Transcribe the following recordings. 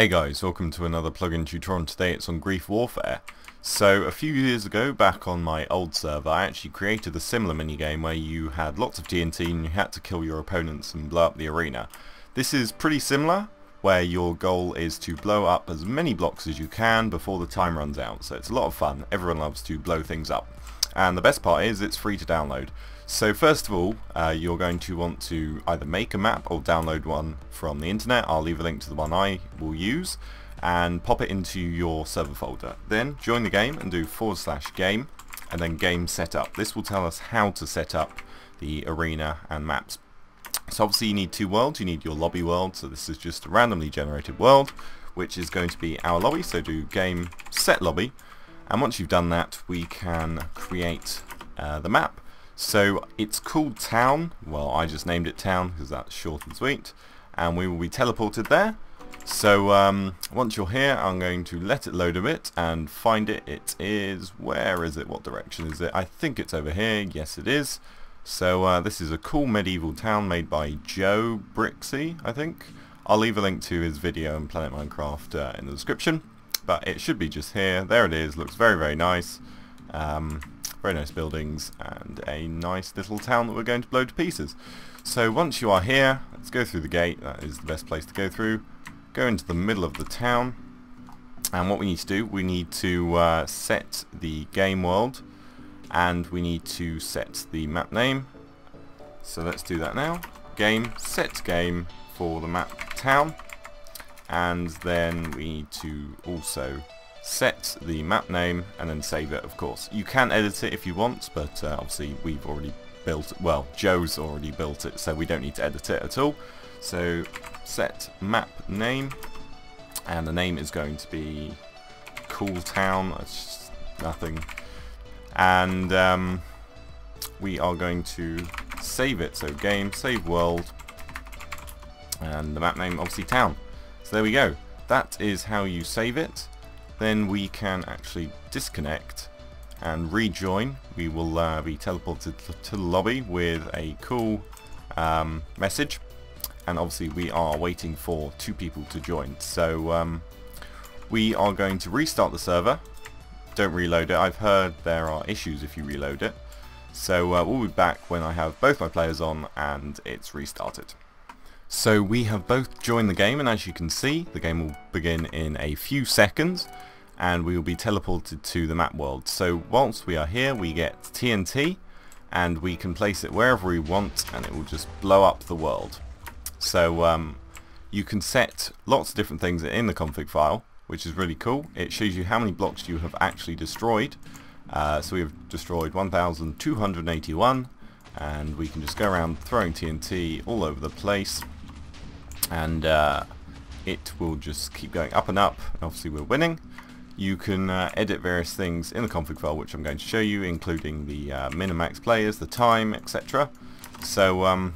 Hey guys, welcome to another plugin tutorial. Today it's on Grief Warfare. So a few years ago, back on my old server, I actually created a similar minigame where you had lots of TNT and you had to kill your opponents and blow up the arena. This is pretty similar, where your goal is to blow up as many blocks as you can before the time runs out. So it's a lot of fun, everyone loves to blow things up. And the best part is it's free to download. So first of all, you're going to want to either make a map or download one from the internet. I'll leave a link to the one I will use, and pop it into your server folder. Then join the game and do /game, and then game setup. This will tell us how to set up the arena and maps. So obviously you need two worlds. You need your lobby world, so this is just a randomly generated world, which is going to be our lobby. So do game set lobby, and once you've done that, we can create the map. So it's called Town. Well, I just named it Town because that's short and sweet. And we will be teleported there. So once you're here, I'm going to let it load a bit and find it. It is, where is it? What direction is it? I think it's over here. Yes, it is. So this is a cool medieval town made by Joe Brixie, I think. I'll leave a link to his video on Planet Minecraft in the description. But it should be just here. There it is. Looks very, very nice. Very nice buildings and a nice little town that we're going to blow to pieces. So once you are here, let's go through the gate. That is the best place to go through. Go into the middle of the town, and what we need to do, we need to set the game world, and we need to set the map name. So let's do that now. Game, set game for the map town, and then we need to also set the map name and then save it, of course. You can edit it if you want, but obviously we've already built it. Well, Joe's already built it, so we don't need to edit it at all. So set map name, and the name is going to be Cool Town. That's just nothing. And we are going to save it. So game, save world, and the map name obviously Town. So there we go. That is how you save it. Then we can actually disconnect and rejoin. We will be teleported to the lobby with a cool message, and obviously we are waiting for two people to join. So we are going to restart the server. Don't reload it. I've heard there are issues if you reload it. So we'll be back when I have both my players on and it's restarted. So we have both joined the game, and as you can see, the game will begin in a few seconds, and we will be teleported to the map world. So whilst we are here, we get TNT, and we can place it wherever we want, and it will just blow up the world. So you can set lots of different things in the config file, which is really cool. It shows you how many blocks you have actually destroyed. So we have destroyed 1,281, and we can just go around throwing TNT all over the place. And it will just keep going up and up, and obviously we're winning. You can edit various things in the config file, which I'm going to show you, including the minimax players, the time, etc. So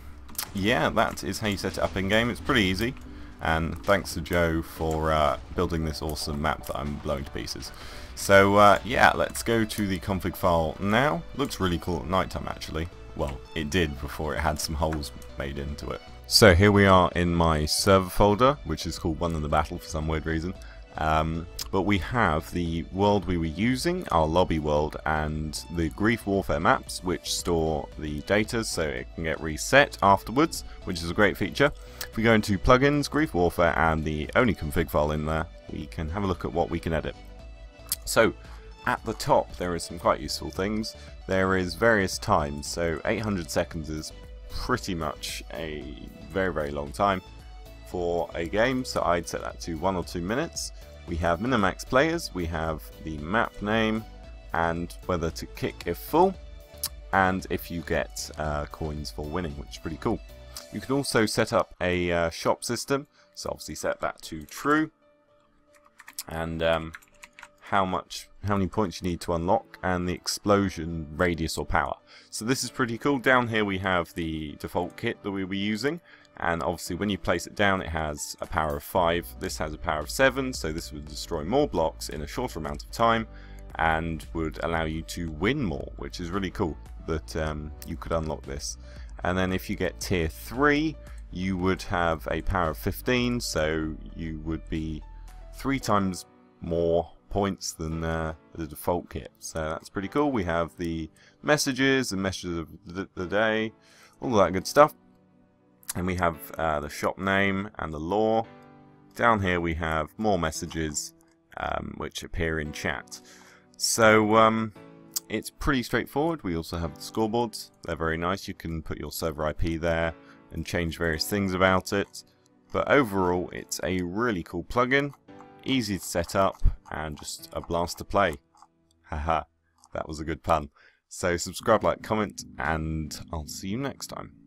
yeah, that is how you set it up in game. It's pretty easy, and thanks to Joe for building this awesome map that I'm blowing to pieces. So yeah, let's go to the config file now. Looks really cool at night time, actually. Well, it did before it had some holes made into it. So here we are in my server folder, which is called One in the Battle for some weird reason. But we have the world we were using, our lobby world, and the Grief Warfare maps, which store the data so it can get reset afterwards, which is a great feature. If we go into plugins, Grief Warfare, and the only config file in there, we can have a look at what we can edit. So at the top there is some quite useful things. There is various times, so 800 seconds is pretty much a very, very long time for a game, so I'd set that to 1 or 2 minutes. We have minimax players, we have the map name, and whether to kick if full, and if you get coins for winning, which is pretty cool. You can also set up a shop system, so obviously set that to true, and how many points you need to unlock, and the explosion radius or power. So this is pretty cool. Down here we have the default kit that we were using, and obviously when you place it down it has a power of 5. This has a power of 7, so this would destroy more blocks in a shorter amount of time and would allow you to win more, which is really cool that you could unlock this. And then if you get tier 3, you would have a power of 15, so you would be 3 times more points than the default kit, so that's pretty cool. We have the messages and messages of the day, all that good stuff, and we have the shop name and the lore. Down here we have more messages which appear in chat, so it's pretty straightforward. We also have the scoreboards. They're very nice. You can put your server IP there and change various things about it, but overall it's a really cool plugin. Easy to set up and just a blast to play. Haha, that was a good pun. So subscribe, like, comment, and I'll see you next time.